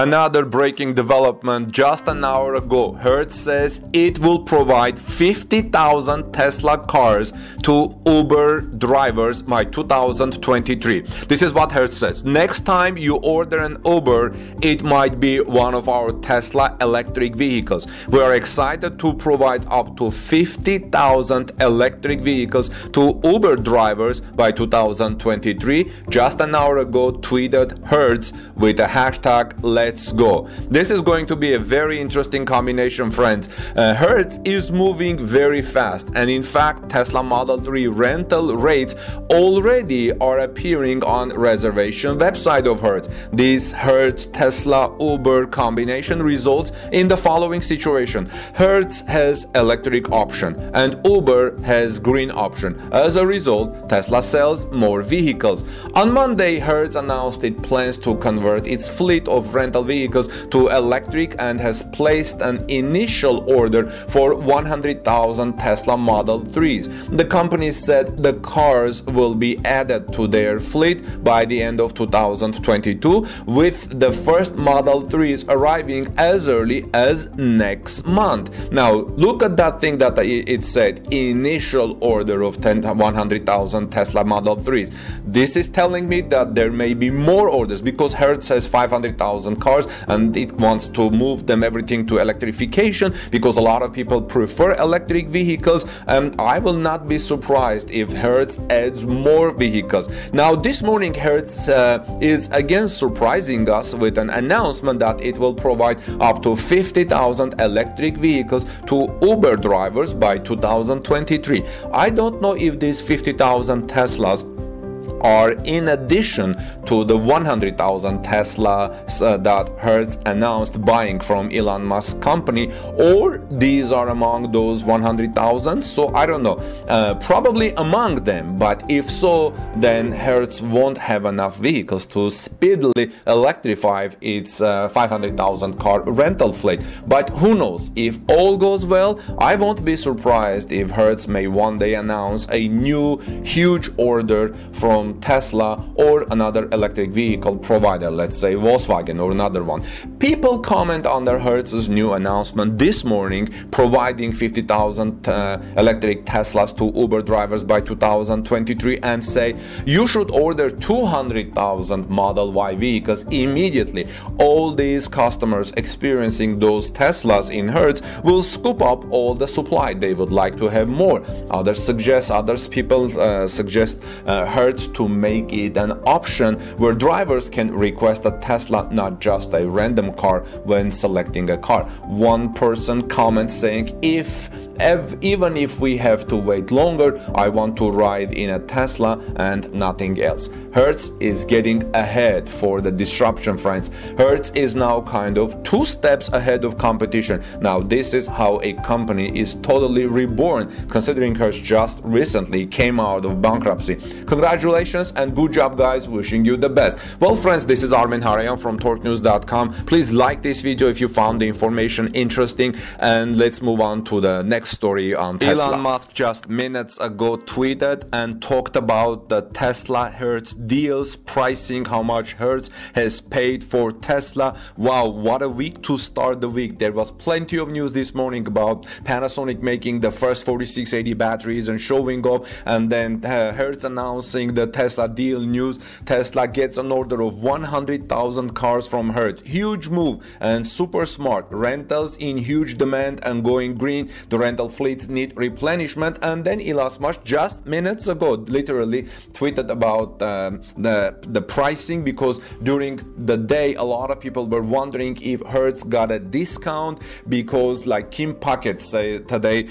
Another breaking development just an hour ago, Hertz says it will provide 50,000 Tesla cars to Uber drivers by 2023. This is what Hertz says. Next time you order an Uber, it might be one of our Tesla electric vehicles. We are excited to provide up to 50,000 electric vehicles to Uber drivers by 2023. Just an hour ago, tweeted Hertz with the hashtag Let's go. This is going to be a very interesting combination, friends. Hertz is moving very fast, and in fact, Tesla Model 3 rental rates already are appearing on reservation website of Hertz. This Hertz Tesla Uber combination results in the following situation: Hertz has electric option and Uber has green option. As a result, Tesla sells more vehicles. On Monday, Hertz announced it plans to convert its fleet of rental vehicles to electric and has placed an initial order for 100,000 Tesla Model 3s. The company said the cars will be added to their fleet by the end of 2022, with the first Model 3s arriving as early as next month. Now, look at that thing that it said, initial order of 100,000 Tesla Model 3s. This is telling me that there may be more orders, because Hertz has 500,000 cars and it wants to move them everything to electrification, because a lot of people prefer electric vehicles, and I will not be surprised if Hertz adds more vehicles. Now, this morning, Hertz is again surprising us with an announcement that it will provide up to 50,000 electric vehicles to Uber drivers by 2023. I don't know if these 50,000 Teslas are in addition to the 100,000 Teslas that Hertz announced buying from Elon Musk's company, or these are among those 100,000. So I don't know, probably among them, but if so, then Hertz won't have enough vehicles to speedily electrify its 500,000 car rental fleet. But who knows, if all goes well, I won't be surprised if Hertz may one day announce a new huge order from Tesla or another electric vehicle provider, let's say Volkswagen or another one. People comment on their Hertz's new announcement this morning, providing 50,000 electric Teslas to Uber drivers by 2023, and say you should order 200,000 Model Y vehicles immediately. All these customers experiencing those Teslas in Hertz will scoop up all the supply. They would like to have more. Others people suggest Hertz to make it an option where drivers can request a Tesla, not just a random car, when selecting a car. One person comments saying, even if we have to wait longer, I want to ride in a Tesla and nothing else. Hertz is getting ahead for the disruption, friends. Hertz is now kind of 2 steps ahead of competition. Now, this is how a company is totally reborn, considering Hertz just recently came out of bankruptcy. Congratulations and good job, guys. Wishing you the best. Well, friends, this is Armin Hareyan from TorqueNews.com. Please like this video if you found the information interesting, and let's move on to the next story on Tesla. Elon Musk just minutes ago tweeted and talked about the Tesla Hertz deals, pricing, how much Hertz has paid for Tesla. Wow, what a week to start the week. There was plenty of news this morning about Panasonic making the first 4680 batteries and showing off, and then Hertz announcing the Tesla deal news. Tesla gets an order of 100,000 cars from Hertz. Huge move and super smart. Rentals in huge demand and going green. The rental fleets need replenishment. And then Elon Musk just minutes ago literally tweeted about the pricing, because during the day a lot of people were wondering if Hertz got a discount, because like Kim Paquette said today,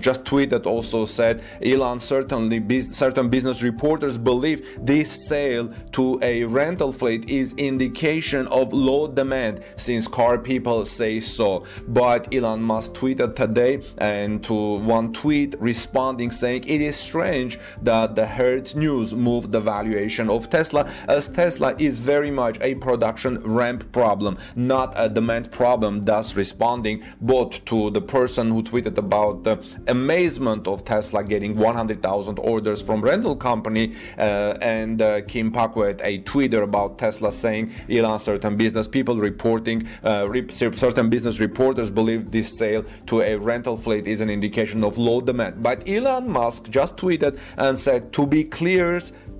just tweeted, also said Elon certain business reporters believe this sale to a rental fleet is indication of low demand, since car people say so. But Elon Musk tweeted today yesterday and to one tweet responding saying it is strange that the Hertz news moved the valuation of Tesla, as Tesla is very much a production ramp problem, not a demand problem, thus responding both to the person who tweeted about the amazement of Tesla getting 100,000 orders from rental company and Kim Paquette, a tweeter about Tesla saying Elon, certain business people reporting, certain business reporters believe this sale to a rental fleet is an indication of low demand. But Elon Musk just tweeted and said, to be clear,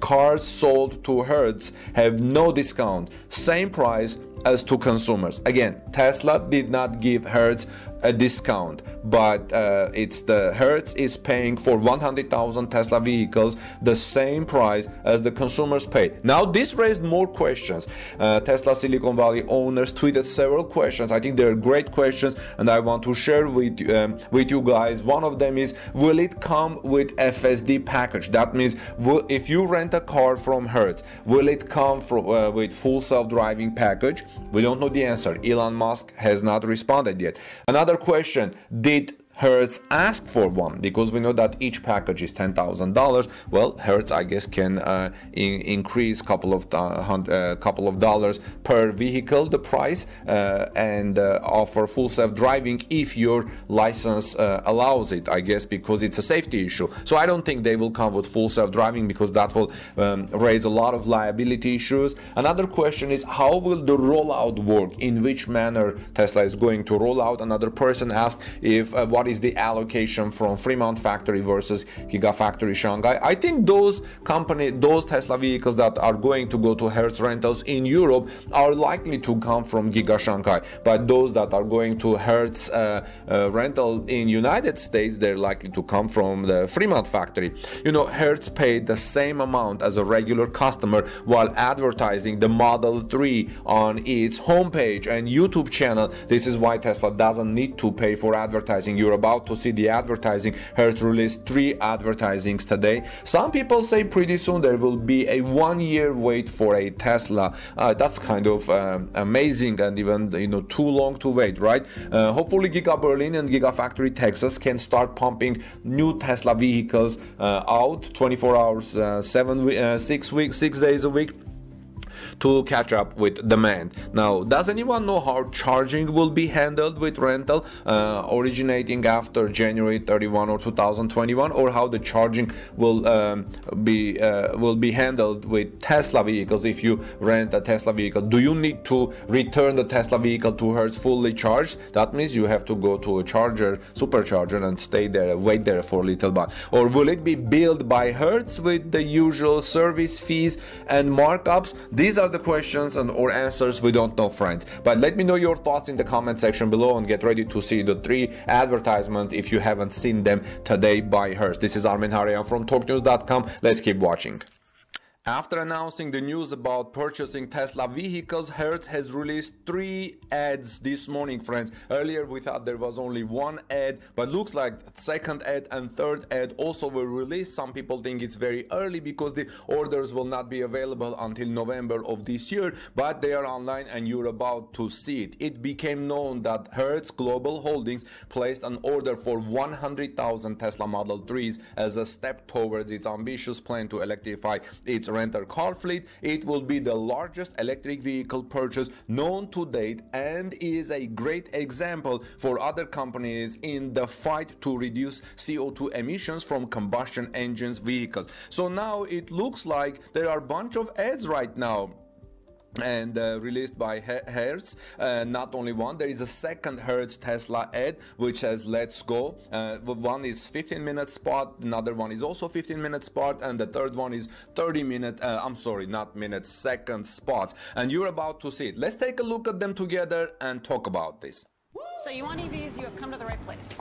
cars sold to Hertz have no discount, same price as to consumers. Again, Tesla did not give Hertz a discount, but it's the Hertz is paying for 100,000 Tesla vehicles the same price as the consumers paid. Now this raised more questions. Tesla Silicon Valley owners tweeted several questions. I think they're great questions, and I want to share with you guys. One of them is, will it come with FSD package? That means, if you rent a car from Hertz, will it come with full self-driving package? We don't know the answer. Elon Musk has not responded yet. Another question, did Hertz asked for one? Because we know that each package is $10,000. Well, Hertz, I guess, can increase couple of dollars per vehicle the price and offer full self-driving if your license allows it, I guess, because it's a safety issue. So I don't think they will come with full self-driving, because that will raise a lot of liability issues. Another question is, how will the rollout work? In which manner Tesla is going to roll out? Another person asked if what is the allocation from Fremont factory versus Gigafactory Shanghai. I think those Tesla vehicles that are going to go to Hertz rentals in Europe are likely to come from Giga Shanghai, but those that are going to Hertz rental in United States, they're likely to come from the Fremont factory. You know, Hertz paid the same amount as a regular customer while advertising the Model 3 on its homepage and YouTube channel. This is why Tesla doesn't need to pay for advertising. You're about to see the advertising. Hertz released 3 advertisings today. Some people say pretty soon there will be a 1-year wait for a Tesla. That's kind of amazing, and even, you know, too long to wait, right? Hopefully Giga Berlin and Gigafactory Texas can start pumping new Tesla vehicles out 24 hours, 6 days a week, to catch up with demand. Now, does anyone know how charging will be handled with rental originating after January 31 or 2021, or how the charging will be handled with Tesla vehicles? If you rent a Tesla vehicle, do you need to return the Tesla vehicle to Hertz fully charged? That means you have to go to a supercharger and stay there, wait there for a little bit. Or will it be billed by Hertz with the usual service fees and markups? These are the questions and or answers we don't know, friends. But let me know your thoughts in the comment section below, and get ready to see the 3 advertisements if you haven't seen them today by Hertz. This is Armin Hareyan from TorqueNews.com. Let's keep watching. After announcing the news about purchasing Tesla vehicles, Hertz has released 3 ads this morning, friends. Earlier we thought there was only 1 ad, but looks like second ad and third ad also were released. Some people think it's very early because the orders will not be available until November of this year, but they are online and you're about to see it. It became known that Hertz Global Holdings placed an order for 100,000 Tesla Model 3s as a step towards its ambitious plan to electrify its rental car fleet. It will be the largest electric vehicle purchase known to date and is a great example for other companies in the fight to reduce CO2 emissions from combustion engines vehicles. So now it looks like there are a bunch of ads right now, and released by Hertz. Not only one, there is a second Hertz Tesla ad which says let's go. One is 15-minute spot, another one is also 15-minute spot, and the third one is 30-minute, second spots. And you're about to see it. Let's take a look at them together and talk about this. So you want EVs, you have come to the right place.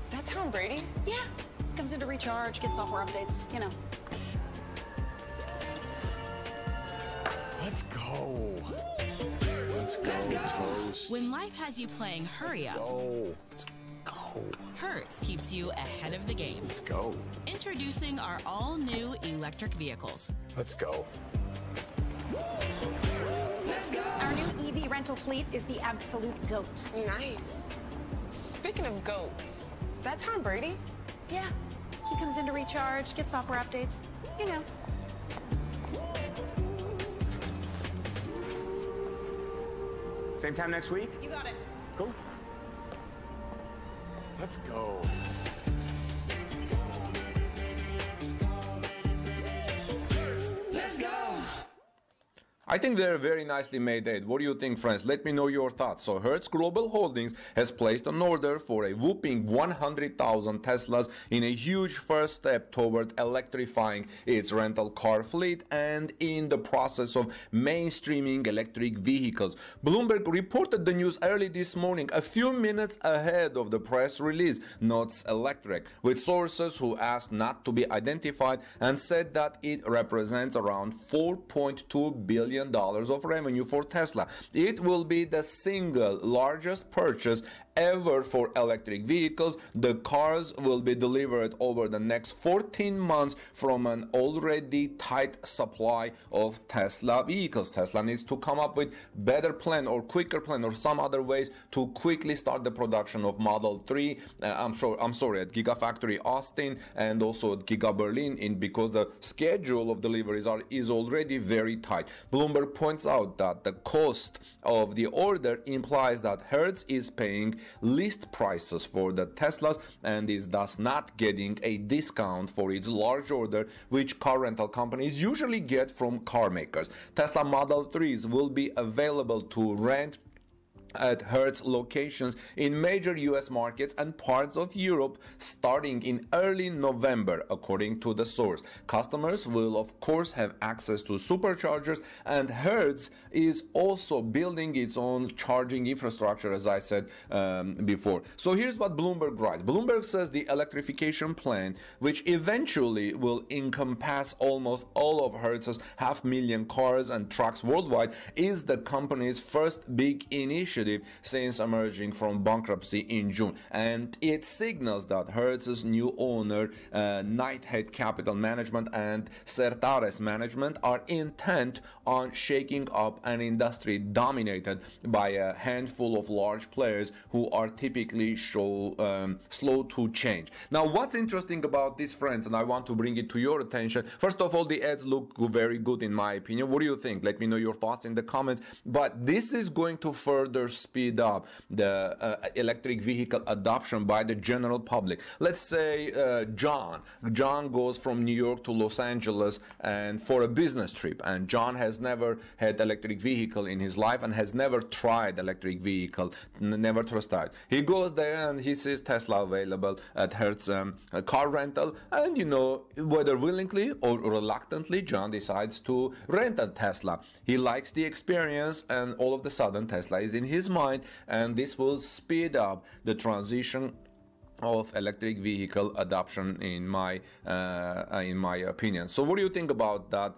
Is that Tom Brady? Yeah, comes in to recharge, get software updates, you know. Let's go. Let's go. Let's go. Toast. When life has you playing hurry up, let's go. Hertz keeps you ahead of the game. Let's go. Introducing our all-new electric vehicles. Let's go. Let's go. Our new EV rental fleet is the absolute GOAT. Nice. Speaking of goats, is that Tom Brady? Yeah, he comes in to recharge, get software updates, you know. Same time next week? You got it. Cool. Let's go. Let's go. I think they're a very nicely made ad. What do you think, friends? Let me know your thoughts. So Hertz Global Holdings has placed an order for a whopping 100,000 Teslas in a huge first step toward electrifying its rental car fleet and in the process of mainstreaming electric vehicles. Bloomberg reported the news early this morning, a few minutes ahead of the press release, notes Electrek, with sources who asked not to be identified and said that it represents around $4.2 billion of revenue for Tesla. It will be the single largest purchase ever for electric vehicles. The cars will be delivered over the next 14 months from an already tight supply of Tesla vehicles. Tesla needs to come up with better plan or quicker plan or some other ways to quickly start the production of Model 3. I'm sorry, at Gigafactory Austin and also at Giga Berlin, because the schedule of deliveries is already very tight. Bloomberg points out that the cost of the order implies that Hertz is paying list prices for the Teslas and is thus not getting a discount for its large order, which car rental companies usually get from car makers. Tesla Model 3s will be available to rent at Hertz locations in major US markets and parts of Europe starting in early November, according to the source. Customers will of course have access to superchargers, and Hertz is also building its own charging infrastructure, as I said before. So here's what Bloomberg writes. Bloomberg says the electrification plan, which eventually will encompass almost all of Hertz's 500,000 cars and trucks worldwide, is the company's first big initiative since emerging from bankruptcy in June, and it signals that Hertz's new owner, Knighthead Capital Management and Certares Management, are intent on shaking up an industry dominated by a handful of large players who are typically slow to change. Now, what's interesting about this, friends, and I want to bring it to your attention. First of all, the ads look very good in my opinion. What do you think? Let me know your thoughts in the comments. But this is going to further speed up the electric vehicle adoption by the general public. Let's say John goes from New York to Los Angeles and for a business trip, and John has never had electric vehicle in his life and has never tried electric vehicle, never tried. He goes there and he sees Tesla available at Hertz car rental, and you know, whether willingly or reluctantly, John decides to rent a Tesla. He likes the experience, and all of a sudden Tesla is in his mind, and this will speed up the transition of electric vehicle adoption, in my opinion. So what do you think about that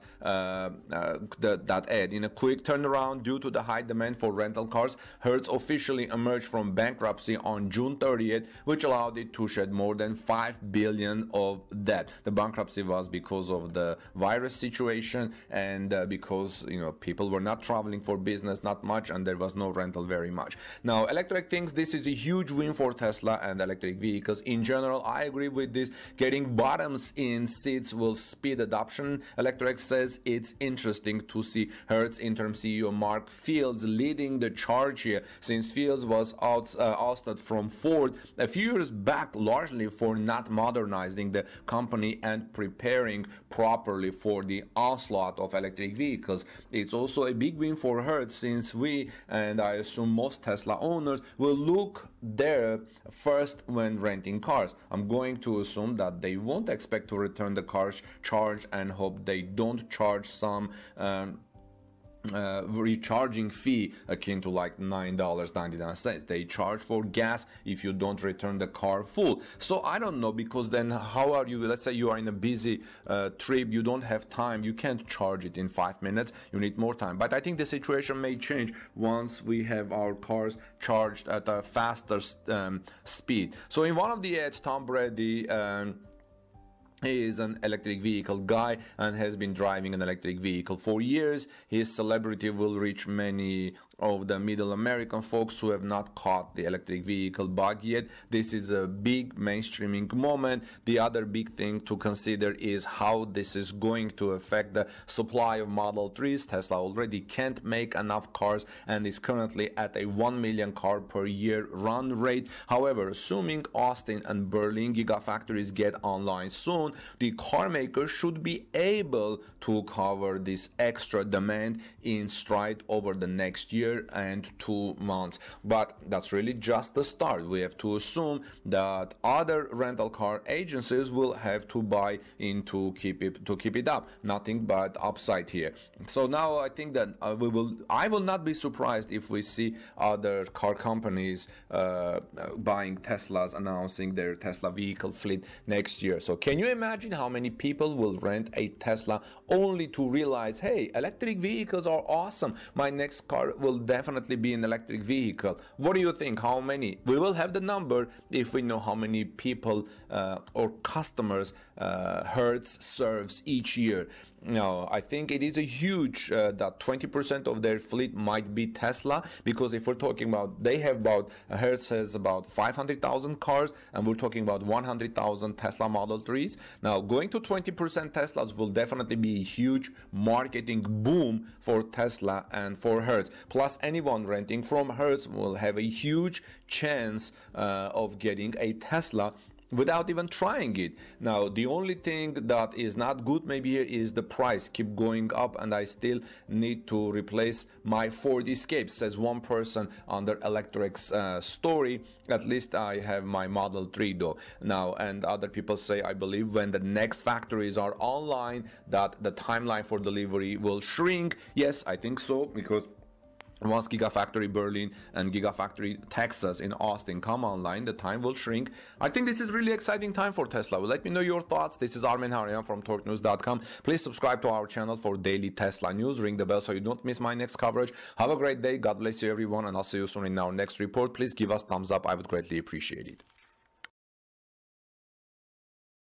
that ad? In a quick turnaround due to the high demand for rental cars, Hertz officially emerged from bankruptcy on June 30th, which allowed it to shed more than $5 billion of debt. The bankruptcy was because of the virus situation, and because, you know, people were not traveling for business, not much, and there was no rental very much. Now, Electrek thinks this is a huge win for Tesla and electric vehicles in general. I agree with this. Getting bottoms in seats will speed adoption. Electrek says it's interesting to see Hertz interim CEO Mark Fields leading the charge here, since Fields was ousted from Ford a few years back, largely for not modernizing the company and preparing properly for the onslaught of electric vehicles. It's also a big win for Hertz, since we, and I assume most Tesla owners, will look there first when renting cars. I'm going to assume that they won't expect to return the car's charge and hope they don't charge some recharging fee akin to like $9.99 they charge for gas if you don't return the car full. So I don't know, because then how are you, let's say you are in a busy trip, you don't have time, you can't charge it in 5 minutes, you need more time. But I think the situation may change once we have our cars charged at a faster speed. So in one of the ads, Tom Brady He is an electric vehicle guy and has been driving an electric vehicle for years. His celebrity will reach many of the middle American folks who have not caught the electric vehicle bug yet. This is a big mainstreaming moment. The other big thing to consider is how this is going to affect the supply of Model 3s. Tesla already can't make enough cars and is currently at a 1 million car per year run rate. However, assuming Austin and Berlin gigafactories get online soon, the car maker should be able to cover this extra demand in stride over the next year and 2 months. But that's really just the start. We have to assume that other rental car agencies will have to buy in to keep it up. Nothing but upside here. So now I think that I will not be surprised if we see other car companies buying Teslas, announcing their Tesla vehicle fleet next year. So can you imagine how many people will rent a Tesla only to realize, hey, electric vehicles are awesome. My next car will definitely be an electric vehicle. What do you think? How many? We will have the number if we know how many people or customers Hertz serves each year. No, I think it is a huge that 20% of their fleet might be Tesla, because if we're talking about, they have about, Hertz has about 500,000 cars, and we're talking about 100,000 Tesla Model 3s. Now, going to 20% Teslas will definitely be a huge marketing boom for Tesla and for Hertz. Plus, anyone renting from Hertz will have a huge chance of getting a Tesla without even trying it. Now, the only thing that is not good maybe here is the price keep going up, and I still need to replace my Ford Escape, says one person under Electrek's story. At least I have my Model 3 though. Now, and other people say, I believe when the next factories are online, that the timeline for delivery will shrink. Yes, I think so, because once Gigafactory Berlin and Gigafactory Texas in Austin come online, the time will shrink. I think this is really exciting time for Tesla. Well, let me know your thoughts. This is Armin Hareyan from TorqueNews.com. Please subscribe to our channel for daily Tesla news. Ring the bell so you don't miss my next coverage. Have a great day. God bless you, everyone, and I'll see you soon in our next report. Please give us thumbs up. I would greatly appreciate it.